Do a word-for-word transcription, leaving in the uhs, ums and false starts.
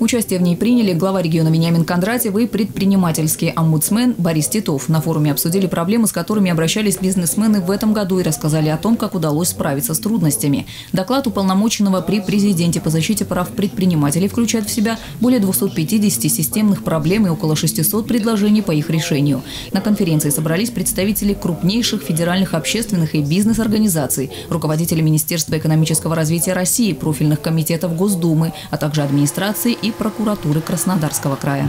Участие в ней приняли глава региона Вениамин Кондратьев и предпринимательский омбудсмен Борис Титов. На форуме обсудили проблемы, с которыми обращались бизнесмены в этом году, и рассказали о том, как удалось справиться с трудностями. Доклад уполномоченного при президенте по защите прав предпринимателей включает в себя более двухсот пятидесяти системных проблем и около шестисот предложений по их решению. На конференции собрались представители крупнейших федеральных общественных и бизнес-организаций, руководители Министерства экономического развития России, профильных комитетов Госдумы, а также администрации и прокуратуры Краснодарского края.